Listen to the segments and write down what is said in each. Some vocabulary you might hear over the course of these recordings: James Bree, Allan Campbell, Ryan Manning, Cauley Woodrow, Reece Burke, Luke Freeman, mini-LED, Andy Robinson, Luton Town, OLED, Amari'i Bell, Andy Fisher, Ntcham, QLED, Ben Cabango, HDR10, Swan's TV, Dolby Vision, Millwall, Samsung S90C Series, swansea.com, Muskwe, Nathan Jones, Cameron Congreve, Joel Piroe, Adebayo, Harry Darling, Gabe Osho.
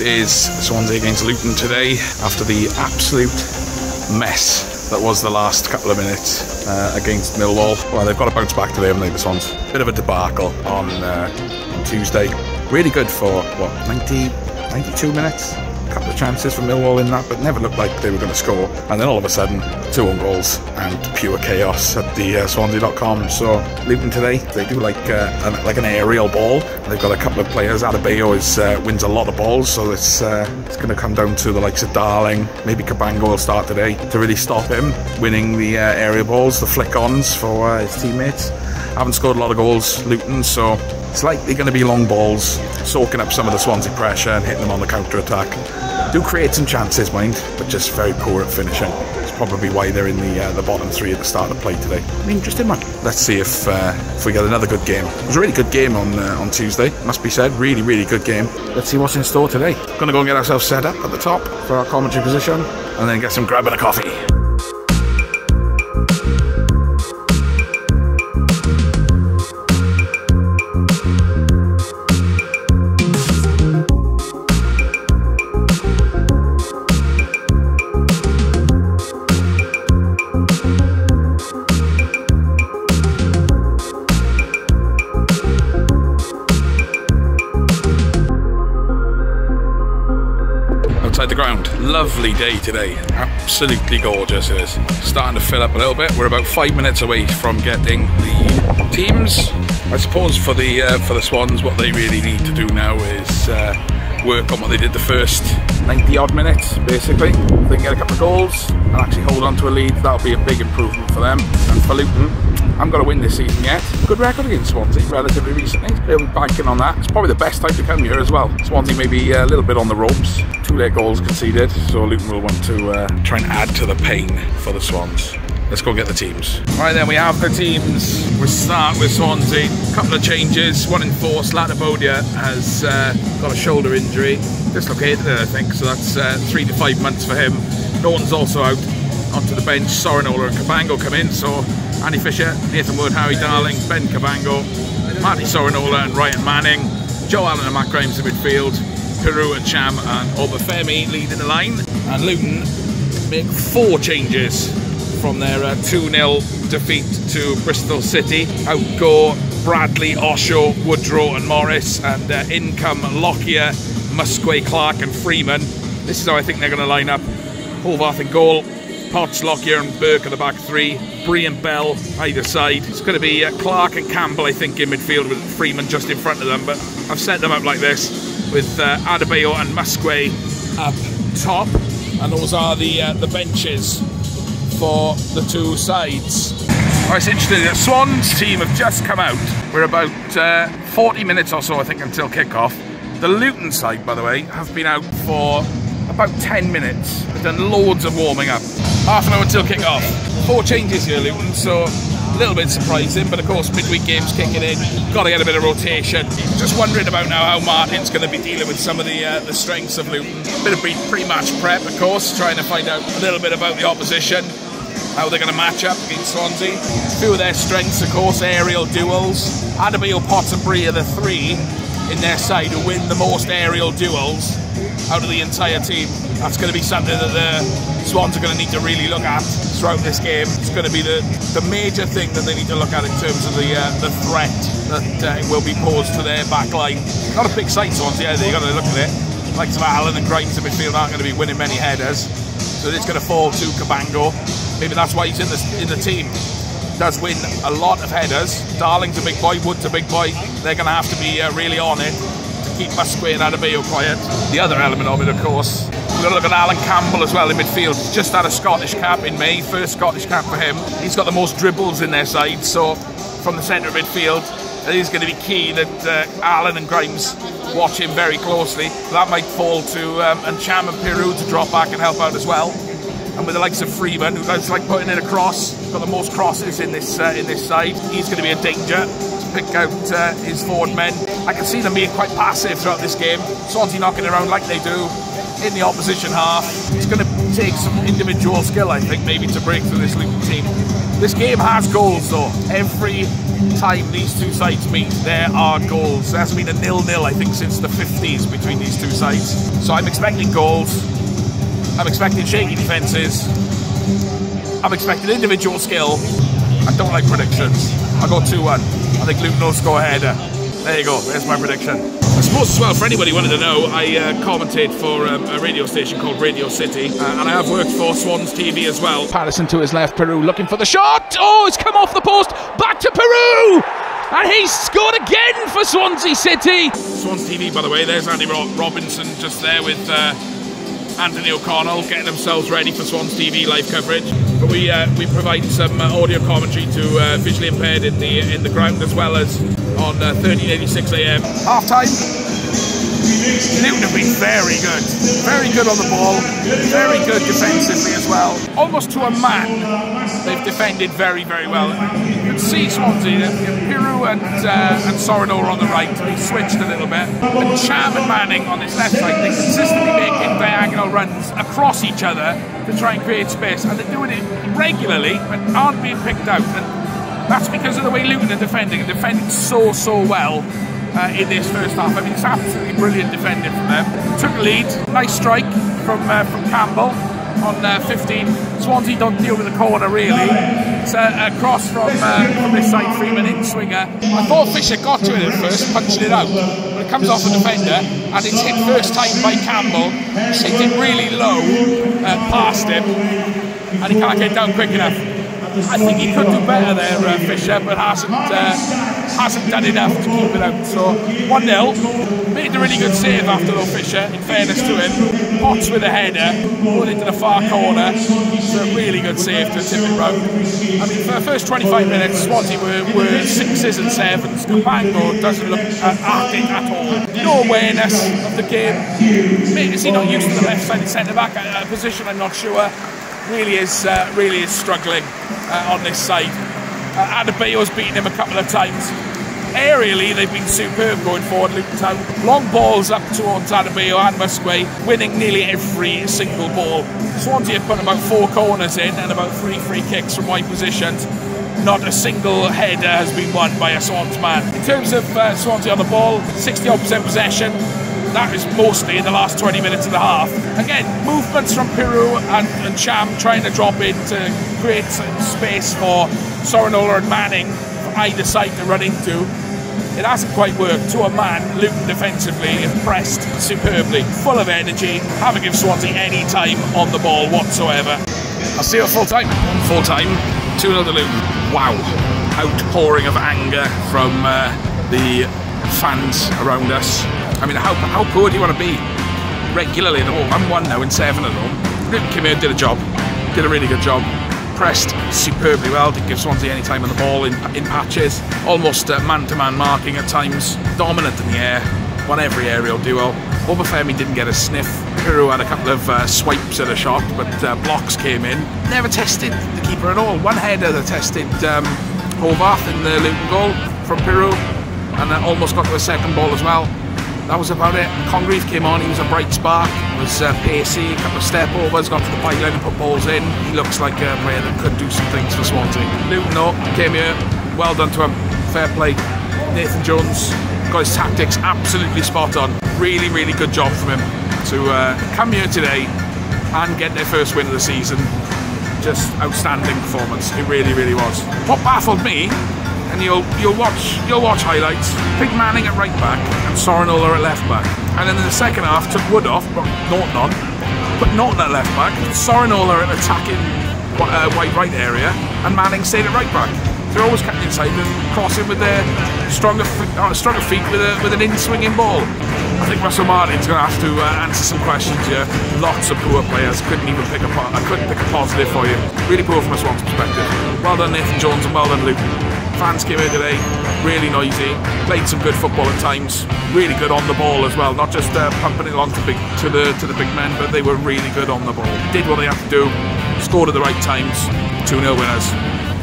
It is Swansea against Luton today after the absolute mess that was the last couple of minutes against Millwall. Well, they've got to bounce back today, haven't they, the Swans? Bit of a debacle on Tuesday. Really good for, what, 92 minutes? A couple of chances for Millwall in that, but never looked like they were going to score. And then all of a sudden, two own goals and pure chaos at the Swansea.com. So Luton today, they do like an aerial ball. They've got a couple of players. Adebayo wins a lot of balls, so it's going to come down to the likes of Darling. Maybe Cabango will start today to really stop him winning the aerial balls, the flick-ons for his teammates. Haven't scored a lot of goals, Luton, so it's likely going to be long balls, soaking up some of the Swansea pressure and hitting them on the counter-attack. Do create some chances, mind, but just very poor at finishing. It's probably why they're in the bottom three at the start of play today. An interesting one. Let's see if we get another good game. It was a really good game on Tuesday, must be said. Really, really good game. Let's see what's in store today. Going to go and get ourselves set up at the top for our commentary position, and then get some grab and a coffee. The ground. Lovely day today. Absolutely gorgeous it is. Starting to fill up a little bit. We're about 5 minutes away from getting the teams. I suppose for the Swans, what they really need to do now is work on what they did the first 90 odd minutes basically. If they can get a couple of goals and actually hold on to a lead, that'll be a big improvement for them. And for Luton, I haven't got a win this season yet. Good record against Swansea relatively recently. They'll be banking on that. It's probably the best time to come here as well. Swansea may be a little bit on the ropes. 2 late goals conceded, so Luton will want to try and add to the pain for the Swans. Let's go get the teams. Right then, we have the teams. We'll start with Swansea. Couple of changes. One in four, Slatabodia has got a shoulder injury. Dislocated it, I think, so that's 3 to 5 months for him. Norton's also out. Onto the bench, Sorinola and Cabango come in, so Andy Fisher, Nathan Wood, Harry Darling, Ben Cabango, Marty Sorinola and Ryan Manning, Joe Allen and Matt Grimes in midfield, Piroe, Ntcham and Obafemi leading the line. And Luton make 4 changes from their 2-0 defeat to Bristol City. Out go Bradley, Osho, Woodrow and Morris, and in come Lockyer, Muskwe, Clark and Freeman. This is how I think they're going to line up. Horvath in goal, Potts, Lockyer and Burke at the back three, Bree and Bell either side. It's going to be Clark and Campbell, I think, in midfield with Freeman just in front of them, but I've set them up like this with Adebayo and Muskwe up top, and those are the benches for the two sides. Well, it's interesting that Swan's team have just come out. We're about 40 minutes or so, I think, until kick-off. The Luton side, by the way, have been out for about 10 minutes. They've done loads of warming up. Half an hour until kick-off. 4 changes here, Luton, so a little bit surprising, but of course midweek games kicking in. Got to get a bit of rotation. Just wondering about now how Martin's going to be dealing with some of the strengths of Luton. Bit of pre-match prep, of course, trying to find out a little bit about the opposition, how they're going to match up against Swansea. A few of their strengths, of course, aerial duels. Adebayo, Potts and Bree are the 3 in their side who win the most aerial duels out of the entire team. That's going to be something that the Swans are going to need to really look at throughout this game. It's going to be the major thing that they need to look at in terms of the threat that will be posed to their back line. Not a big sight, Swans, yeah, they've got to look at it. Like some Allen and Grimes in midfield aren't going to be winning many headers, so it's going to fall to Cabango. Maybe that's why he's in the team. Does win a lot of headers. Darling's a big boy, Wood's a big boy. They're going to have to be really on it. Keep Muskwe and Adebayo quiet. The other element of it, of course, we've got to look at Allan Campbell as well in midfield. He's just had a Scottish cap in May, first Scottish cap for him. He's got the most dribbles in their side, so from the centre of midfield, it is going to be key that Allen and Grimes watch him very closely. That might fall to Ntcham and Piroe to drop back and help out as well. And with the likes of Freeman, who does like putting in a cross, got the most crosses in this side, he's going to be a danger. Pick out his forward men. I can see them being quite passive throughout this game. Swansea knocking around like they do in the opposition half. It's going to takes some individual skill, I think, maybe to break through this Luton team. This game has goals, though. Every time these two sides meet, there are goals. There has been a 0-0, I think, since the 50s between these two sides. So I'm expecting goals. I'm expecting shaky defences. I'm expecting individual skill. I don't like predictions. I go 2-1. I think Luton will score a header. There you go, there's my prediction. I suppose as well, for anybody who wanted to know, I commentate for a radio station called Radio City, and I have worked for Swan's TV as well. Patterson to his left, Piroe looking for the shot. Oh, it's come off the post, back to Piroe! And he's scored again for Swansea City! Swan's TV, by the way, there's Andy Robinson just there with Anthony O'Connell, getting themselves ready for Swan's TV live coverage. But we provide some audio commentary to visually impaired in the ground, as well as on 1386am. Half time. Luton have been very good on the ball, very good defensively as well. Almost to a man, they've defended very well. You can see Swansea, Piroe and Sorinola on the right, they switched a little bit. And Ntcham and Manning on this left side, they consistently making diagonal runs across each other to try and create space, and they're doing it regularly, but aren't being picked out. And that's because of the way Luton are defending, and defending so well. In this first half, I mean, it's absolutely brilliant defending from them. Took a lead, nice strike from Campbell on 15. Swansea don't deal with the corner really. It's a cross from this side, Freeman in swinger. I thought Fisher got to it at first, punched it out, but it comes off a defender and it's hit first time by Campbell. It's hit it really low, past him, and he can't get down quick enough. I think he could do better there, Fisher, but hasn't done enough to keep it out. So 1-0, made a really good save after though Fisher, in fairness to him. Potts with a header, put it to the far corner. It's a really good save to tip it round. I mean, for the first 25 minutes, Swansea were 6s and 7s. Cabango doesn't look at it at all. No awareness of the game. Is he not used to the left-sided centre-back position? I'm not sure. Really is struggling on this side. Adebayo's beaten him a couple of times. Aerially, they've been superb going forward, Luton Town. Long balls up towards Adebayo and Muskwe, winning nearly every single ball. Swansea have put about 4 corners in and about 3 free kicks from wide positions. Not a single header has been won by a Swans man. In terms of Swansea on the ball, 60-odd% possession. That is mostly in the last 20 minutes of the half. Again, movements from Piroe and Ntcham trying to drop in to create some space for Sorinola and Manning for either side to run into. It hasn't quite worked. To a man, Luton defensively impressed superbly. Full of energy, haven't given Swansea any time on the ball whatsoever. I'll see you at full time. Full time, 2-0 to Luton. Wow, outpouring of anger from the fans around us. I mean, how poor do you want to be regularly at home? I'm 1 now in 7 at home. Luton came here, did a job, did a really good job. Pressed superbly well, didn't give Swansea any time on the ball in patches. Almost man-to-man marking at times. Dominant in the air, won every aerial duel. Obafemi didn't get a sniff. Piroe had a couple of swipes at a shot, but blocks came in. Never tested the keeper at all. One header that tested Horvath in the Luton goal from Piroe, and almost got to a second ball as well. That was about it. Congreve came on, he was a bright spark, was pacey, a couple of step overs, got to the pipeline and put balls in. He looks like a player that could do some things for Swansea. Luton up, came here, well done to him, fair play. Nathan Jones got his tactics absolutely spot on. Really good job from him to come here today and get their first win of the season. Just outstanding performance, it really was. What baffled me, and you'll watch highlights. Pick Manning at right back and Sorinola at left back. And then in the second half, took Wood off, but Norton on. But Norton at left back, Sorinola at attacking wide right area, and Manning stayed at right back. They're always cutting inside and crossing with their stronger feet with an in-swinging ball. I think Russell Martin's going to have to answer some questions here. Lots of poor players, couldn't pick a positive for you. Really poor from a Swans perspective. Well done Nathan Jones and well done Luton. Fans came here today, really noisy, played some good football at times, really good on the ball as well, not just pumping it along to the big men, but they were really good on the ball. Did what they had to do, scored at the right times, 2-0 winners.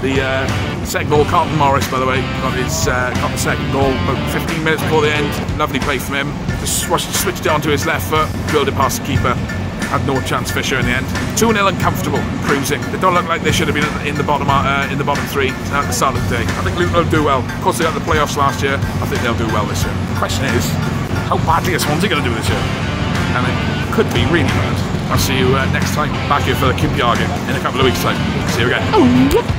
The second goal, Carlton Morris, by the way, got the second goal about 15 minutes before the end. Lovely play from him, just switched it onto his left foot, drilled it past the keeper. had no chance, Fisher, in the end. 2-0 and comfortable, cruising. They don't look like they should have been in the bottom three at the start of the day. I think Luton will do well. Of course, they got the playoffs last year. I think they'll do well this year. The question is, how badly is Swansea going to do this year? And it could be really bad. I'll see you next time, back here for the QPR game in a couple of weeks' time. See you again. Oh, yeah.